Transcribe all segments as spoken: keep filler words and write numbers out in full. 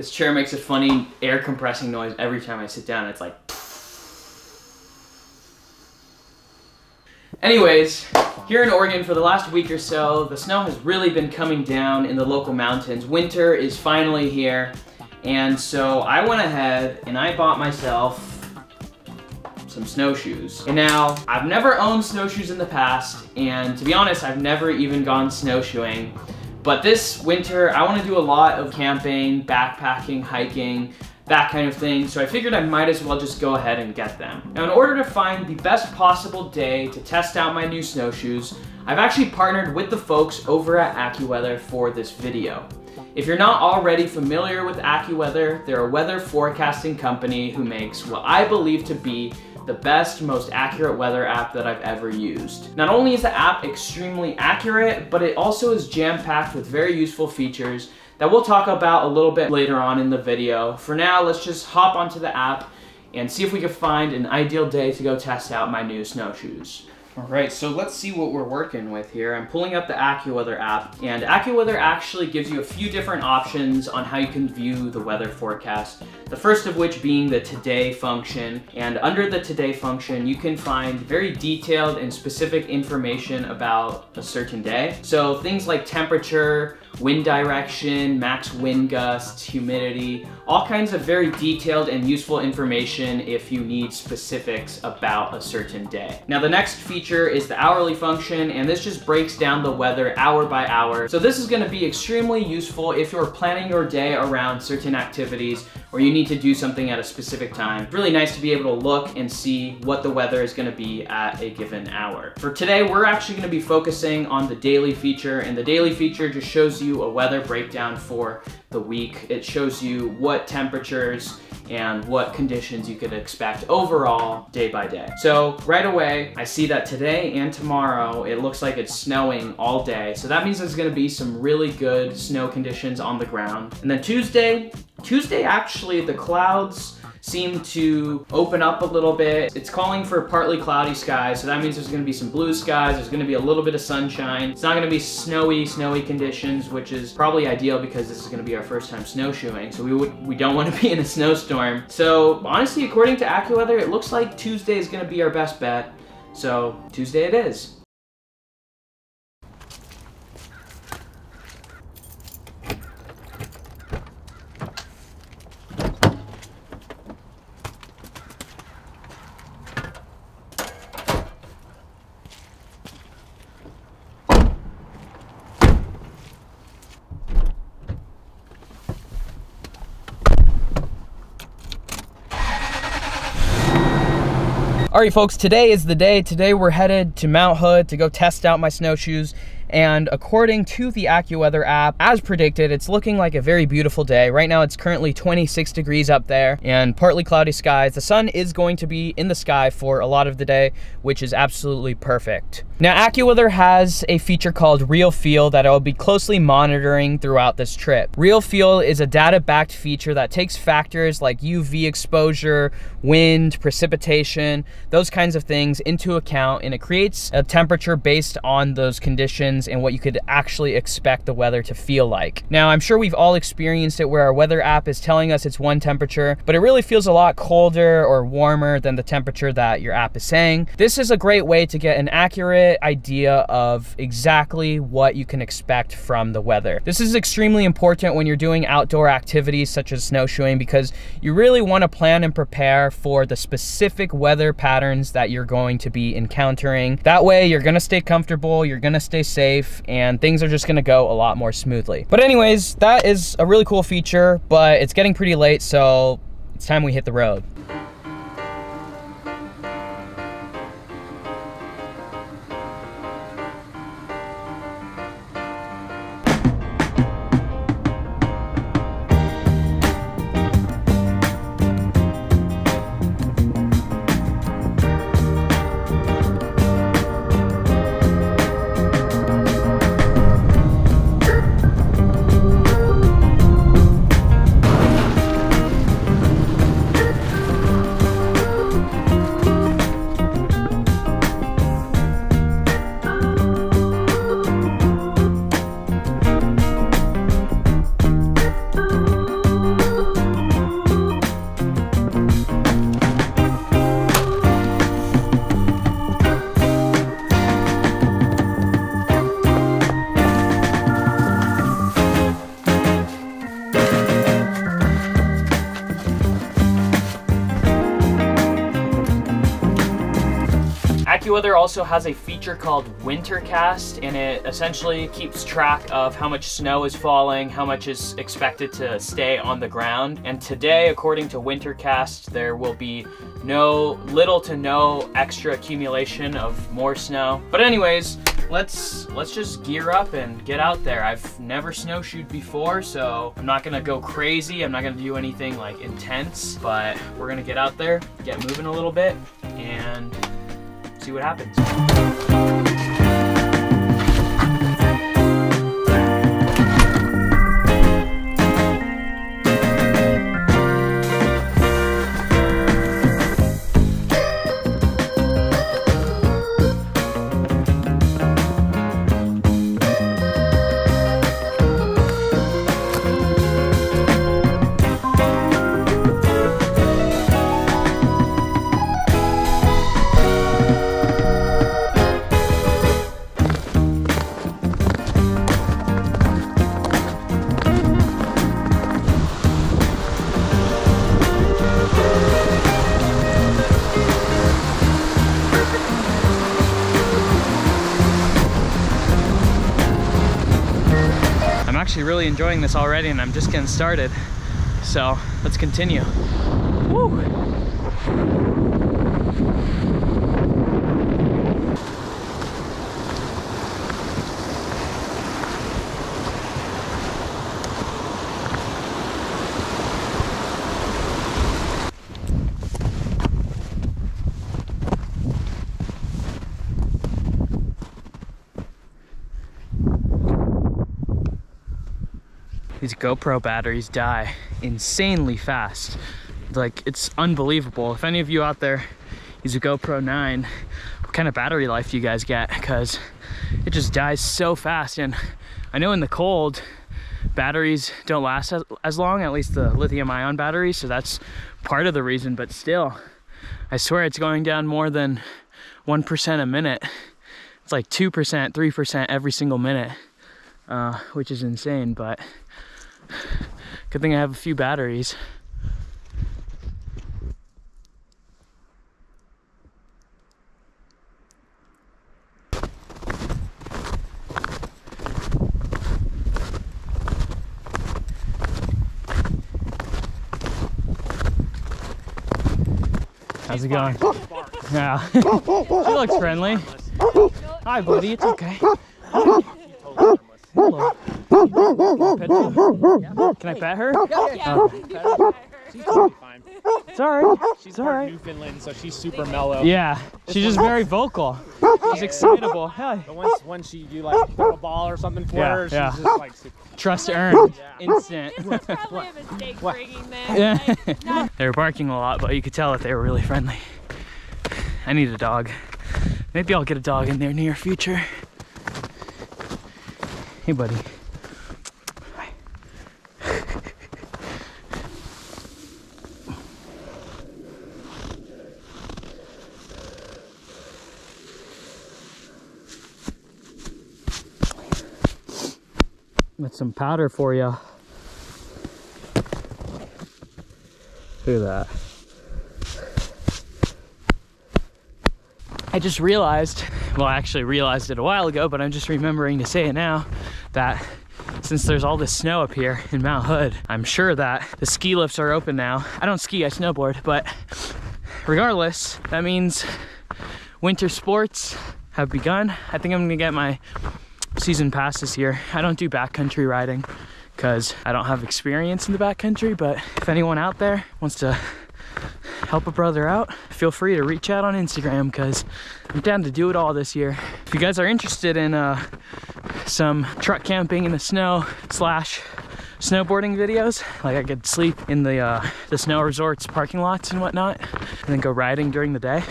This chair makes a funny air compressing noise every time I sit down. It's like... Anyways, here in Oregon for the last week or so, the snow has really been coming down in the local mountains. Winter is finally here. And so I went ahead and I bought myself some snowshoes. And now, I've never owned snowshoes in the past, and to be honest, I've never even gone snowshoeing. But this winter, I want to do a lot of camping, backpacking, hiking, that kind of thing, so I figured I might as well just go ahead and get them. Now, in order to find the best possible day to test out my new snowshoes, I've actually partnered with the folks over at AccuWeather for this video. If you're not already familiar with AccuWeather, they're a weather forecasting company who makes what I believe to be the best, most accurate weather app that I've ever used. Not only is the app extremely accurate, but it also is jam-packed with very useful features that we'll talk about a little bit later on in the video. For now, let's just hop onto the app and see if we can find an ideal day to go test out my new snowshoes. All right, so let's see what we're working with here. I'm pulling up the AccuWeather app, and AccuWeather actually gives you a few different options on how you can view the weather forecast. The first of which being the Today function, and under the Today function, you can find very detailed and specific information about a certain day. So things like temperature, wind direction, max wind gusts, humidity, all kinds of very detailed and useful information if you need specifics about a certain day. Now the next feature is the hourly function, and this just breaks down the weather hour by hour. So this is gonna be extremely useful if you're planning your day around certain activities or you need to do something at a specific time. It's really nice to be able to look and see what the weather is going to be at a given hour. For today, we're actually going to be focusing on the daily feature, and the daily feature just shows you a weather breakdown for the week. It shows you what temperatures and what conditions you could expect overall day by day. So right away, I see that today and tomorrow, it looks like it's snowing all day. So that means there's gonna be some really good snow conditions on the ground. And then Tuesday, Tuesday actually, the clouds seem to open up a little bit. It's calling for partly cloudy skies, so that means there's gonna be some blue skies, there's gonna be a little bit of sunshine. It's not gonna be snowy, snowy conditions, which is probably ideal because this is gonna be our first time snowshoeing, so we would, we don't wanna be in a snowstorm. So honestly, according to AccuWeather, it looks like Tuesday is gonna be our best bet, so Tuesday it is. All right, folks, today is the day. Today we're headed to Mount Hood to go test out my snowshoes. And according to the AccuWeather app, as predicted, it's looking like a very beautiful day. Right now it's currently twenty-six degrees up there and partly cloudy skies. The sun is going to be in the sky for a lot of the day, which is absolutely perfect. Now AccuWeather has a feature called Real Feel that I'll be closely monitoring throughout this trip. Real Feel is a data-backed feature that takes factors like U V exposure, wind, precipitation, those kinds of things into account, and it creates a temperature based on those conditions and what you could actually expect the weather to feel like. Now, I'm sure we've all experienced it where our weather app is telling us it's one temperature, but it really feels a lot colder or warmer than the temperature that your app is saying. This is a great way to get an accurate idea of exactly what you can expect from the weather. This is extremely important when you're doing outdoor activities such as snowshoeing because you really want to plan and prepare for the specific weather pattern patterns that you're going to be encountering. That way you're gonna stay comfortable, you're gonna stay safe, and things are just gonna go a lot more smoothly. But anyways, that is a really cool feature, but it's getting pretty late, so it's time we hit the road. AccuWeather also has a feature called Wintercast, and it essentially keeps track of how much snow is falling, how much is expected to stay on the ground. And today, according to Wintercast, there will be no little to no extra accumulation of more snow. But anyways, let's let's just gear up and get out there. I've never snowshoed before, so I'm not gonna go crazy. I'm not gonna do anything like intense, but we're gonna get out there, get moving a little bit, and see what happens. Really enjoying this already, and I'm just getting started, so let's continue. Woo. These GoPro batteries die insanely fast. Like, it's unbelievable. If any of you out there use a GoPro nine, what kind of battery life do you guys get? Because it just dies so fast. And I know in the cold, batteries don't last as, as long, at least the lithium ion batteries. So that's part of the reason, but still, I swear it's going down more than one percent a minute. It's like two percent, three percent every single minute, uh, which is insane, but good thing I have a few batteries. How's it going? Yeah. She looks friendly. Hi, buddy. It's okay. Hello. Can I pet her? Yeah, yeah. Oh. She's totally fine. It's alright. She's alright. Newfoundland, so she's super mellow. Yeah, this she's just very vocal. She's excitable. Hey. But once, once she you like throw a ball or something for yeah, her, she's yeah. just like super. Trust earned. Yeah. Instant. This was probably a mistake bringing them. Yeah. Like, no. They were barking a lot, but you could tell that they were really friendly. I need a dog. Maybe I'll get a dog in their near future. Hey, buddy. With some powder for you. Look at that. I just realized, well, I actually realized it a while ago, but I'm just remembering to say it now, that since there's all this snow up here in Mount Hood, I'm sure that the ski lifts are open now. I don't ski, I snowboard, but regardless, that means winter sports have begun. I think I'm gonna get my season pass this year. I don't do backcountry riding because I don't have experience in the backcountry, but if anyone out there wants to help a brother out, feel free to reach out on Instagram because I'm down to do it all this year. If you guys are interested in uh, some truck camping in the snow slash snowboarding videos, like I could sleep in the, uh, the snow resorts parking lots and whatnot, and then go riding during the day,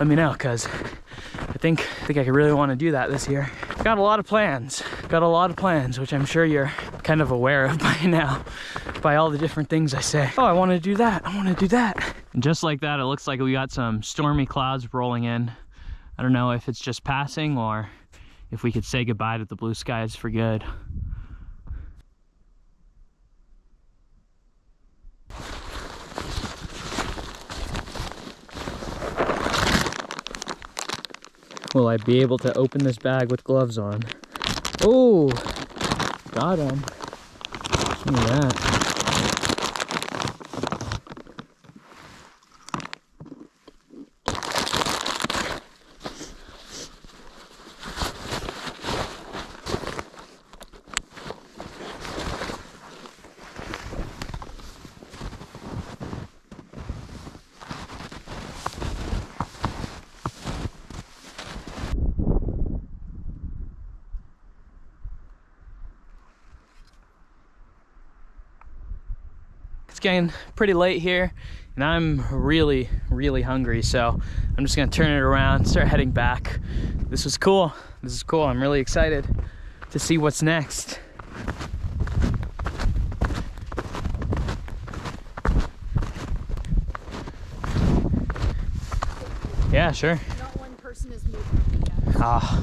let me know because I think, I think I really want to do that this year. Got a lot of plans, got a lot of plans, which I'm sure you're kind of aware of by now, by all the different things I say. Oh, I want to do that, I want to do that. And just like that, it looks like we got some stormy clouds rolling in. I don't know if it's just passing or if we could say goodbye to the blue skies for good. Will I be able to open this bag with gloves on? Oh, got him. Look at that. It's getting pretty late here, and I'm really, really hungry, so I'm just gonna turn it around, start heading back. This was cool. This is cool. I'm really excited to see what's next. Yeah, sure. Not one person is moving yet. Ah,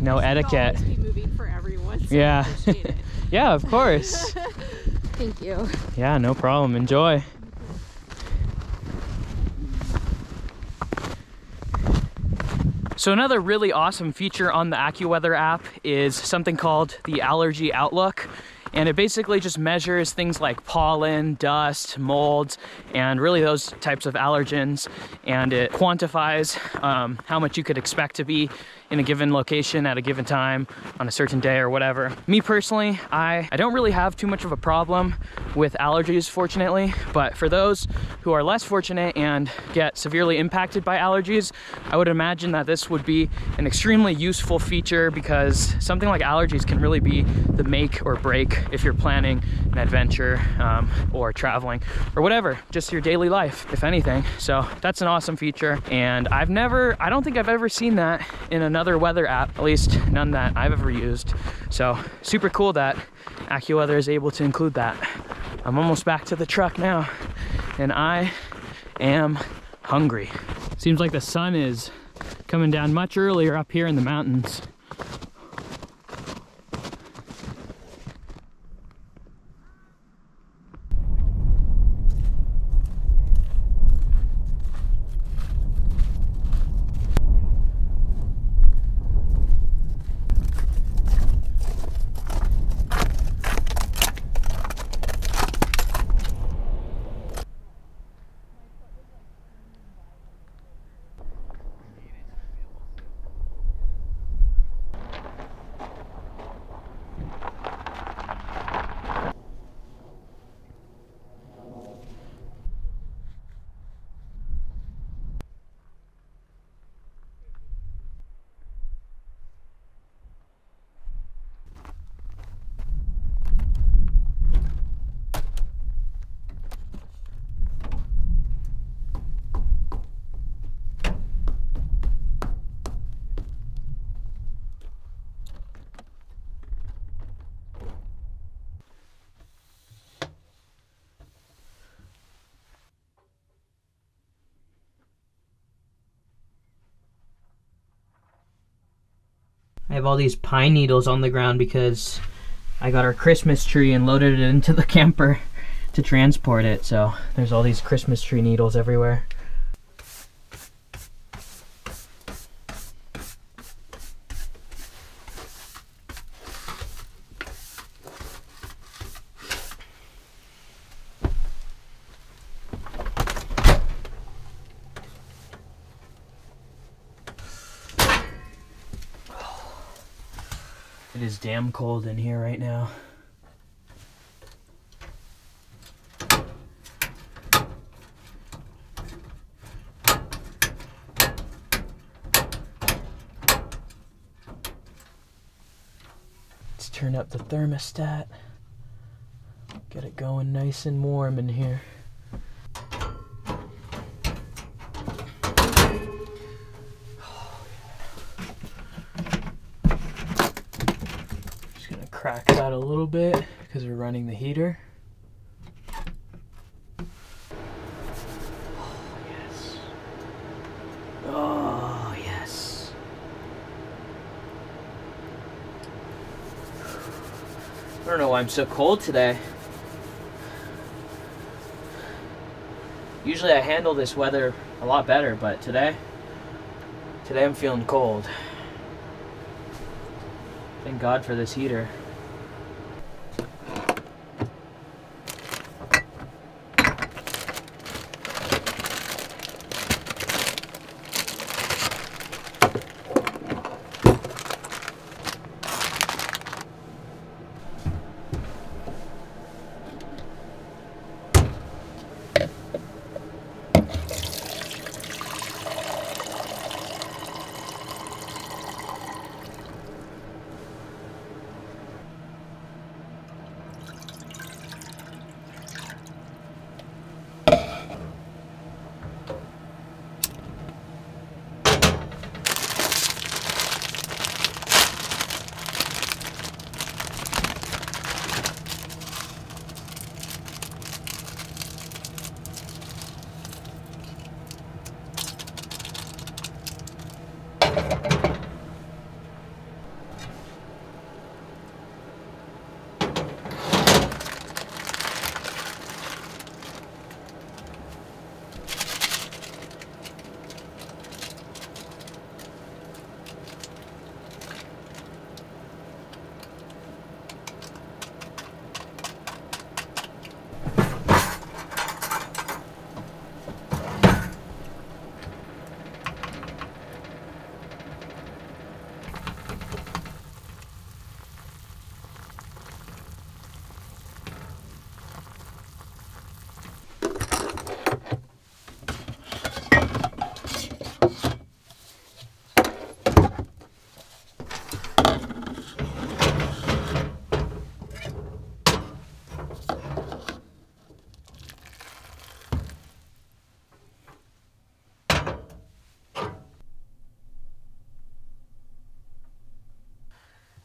no etiquette. Be moving for everyone, so yeah. I appreciate it. Yeah, of course. Thank you. Yeah, no problem. Enjoy. So another really awesome feature on the AccuWeather app is something called the Allergy Outlook. And it basically just measures things like pollen, dust, molds, and really those types of allergens. And it quantifies um, how much you could expect to be in a given location at a given time on a certain day or whatever. Me personally, I, I don't really have too much of a problem with allergies, fortunately. But for those who are less fortunate and get severely impacted by allergies, I would imagine that this would be an extremely useful feature, because something like allergies can really be the make or break if you're planning an adventure um, or traveling or whatever, just your daily life, if anything. So that's an awesome feature. And I've never, I don't think I've ever seen that in another weather app, at least none that I've ever used. So super cool that AccuWeather is able to include that. I'm almost back to the truck now, and I am hungry. Seems like the sun is coming down much earlier up here in the mountains. I have all these pine needles on the ground because I got our Christmas tree and loaded it into the camper to transport it. So there's all these Christmas tree needles everywhere. It is damn cold in here right now. Let's turn up the thermostat. Get it going nice and warm in here. Crack that a little bit because we're running the heater. Oh yes. Oh yes. I don't know why I'm so cold today. Usually I handle this weather a lot better, but today Today I'm feeling cold. Thank God for this heater.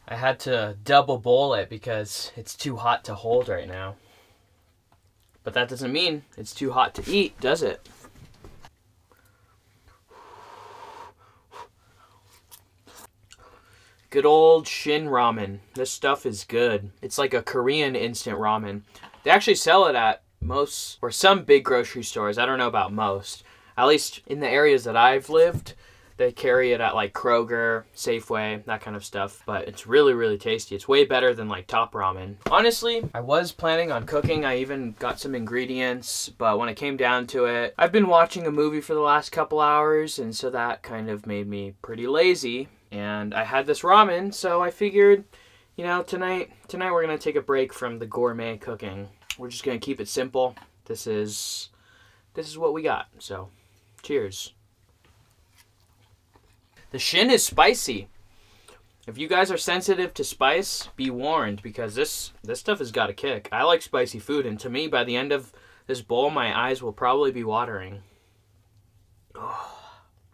I had to double bowl it because it's too hot to hold right now. But that doesn't mean it's too hot to eat, does it? Good old Shin ramen. This stuff is good. It's like a Korean instant ramen. They actually sell it at most, or some big grocery stores. I don't know about most. At least in the areas that I've lived, they carry it at like Kroger, Safeway, that kind of stuff. But it's really, really tasty. It's way better than like Top Ramen. Honestly, I was planning on cooking. I even got some ingredients, but when it came down to it, I've been watching a movie for the last couple hours, and so that kind of made me pretty lazy. And I had this ramen, so I figured, you know, tonight, tonight we're gonna take a break from the gourmet cooking. We're just gonna keep it simple. This is, this is what we got, so cheers. The Shin is spicy. If you guys are sensitive to spice, be warned, because this this stuff has got a kick. I like spicy food, and to me, by the end of this bowl, my eyes will probably be watering. Oh,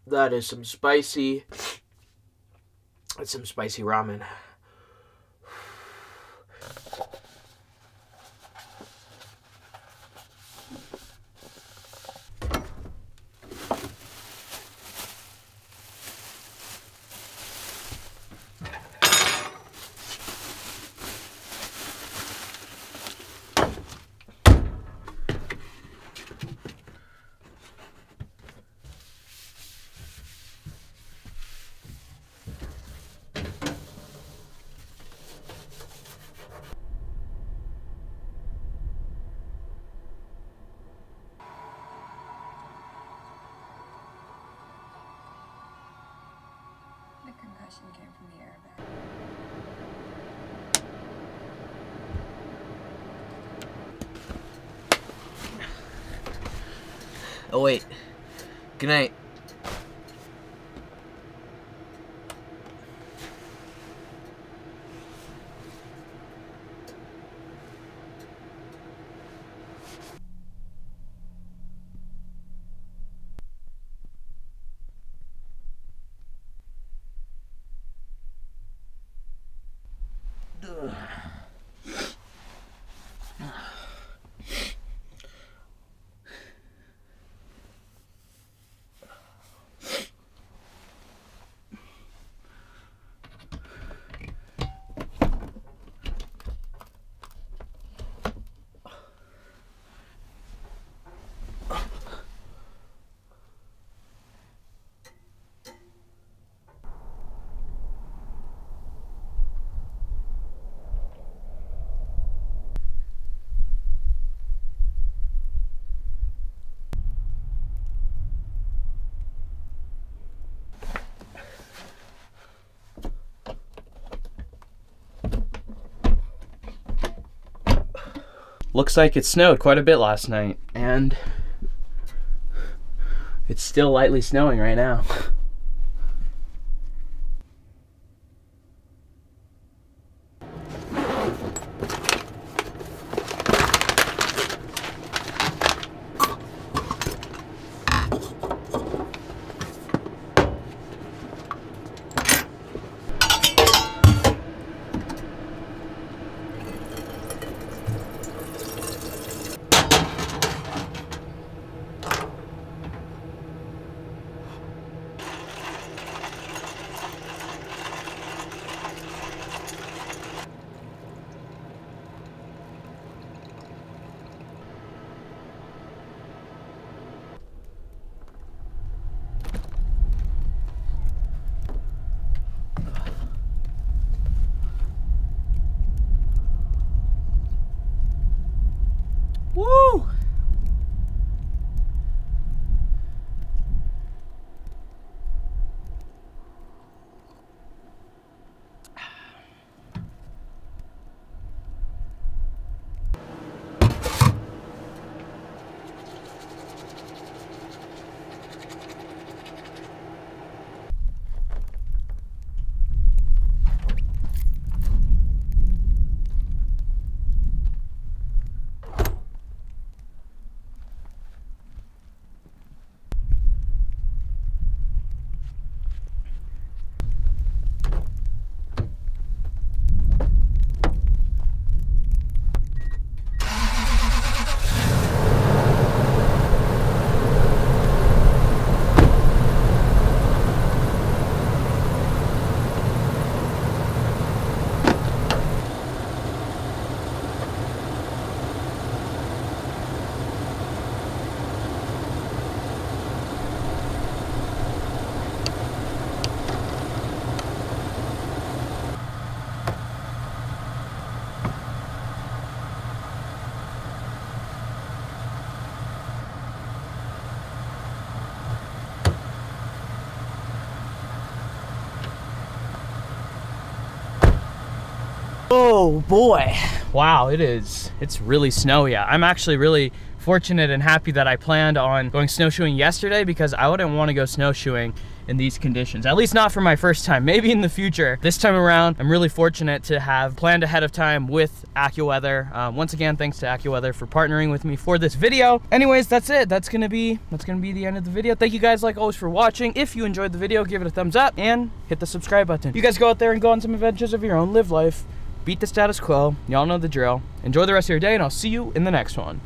that is some spicy. That's some spicy ramen. Concussion came from the airbag. Oh wait. Good night. Looks like it snowed quite a bit last night, and it's still lightly snowing right now. Woo! Oh boy, wow, it is, it's really snowy. I'm actually really fortunate and happy that I planned on going snowshoeing yesterday, because I wouldn't want to go snowshoeing in these conditions, at least not for my first time. Maybe in the future. This time around, I'm really fortunate to have planned ahead of time with AccuWeather. Um, once again, thanks to AccuWeather for partnering with me for this video. Anyways, that's it. That's gonna be that's gonna be the end of the video. Thank you guys, like always, for watching. If you enjoyed the video, give it a thumbs up and hit the subscribe button. You guys go out there and go on some adventures of your own. Live life. Beat the status quo. Y'all know the drill. Enjoy the rest of your day, and I'll see you in the next one.